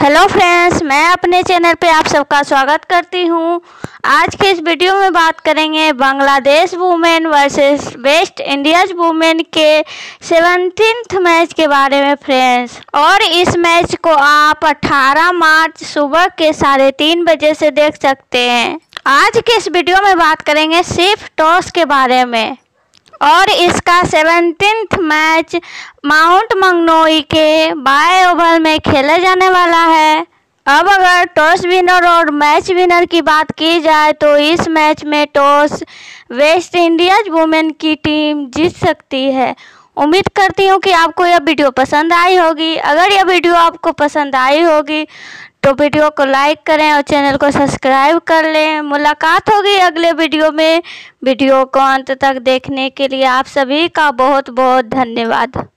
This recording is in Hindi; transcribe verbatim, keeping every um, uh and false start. हेलो फ्रेंड्स, मैं अपने चैनल पे आप सबका स्वागत करती हूँ। आज के इस वीडियो में बात करेंगे Bangladesh women versus West Indies women के सेवनटीन्थ मैच के बारे में फ्रेंड्स। और इस मैच को आप अठारह मार्च सुबह के साढ़े तीन बजे से देख सकते हैं। आज के इस वीडियो में बात करेंगे सिर्फ टॉस के बारे में और इसका सेवनटीन्थ मैच माउंट मंगनोई के बाय ओवर में खेला जाने वाला है। अब अगर टॉस विनर और मैच विनर की बात की जाए तो इस मैच में टॉस वेस्ट इंडीज़ वुमेन की टीम जीत सकती है। उम्मीद करती हूँ कि आपको यह वीडियो पसंद आई होगी। अगर यह वीडियो आपको पसंद आई होगी तो वीडियो को लाइक करें और चैनल को सब्सक्राइब कर लें। मुलाकात होगी अगले वीडियो में। वीडियो को अंत तक देखने के लिए आप सभी का बहुत बहुत धन्यवाद।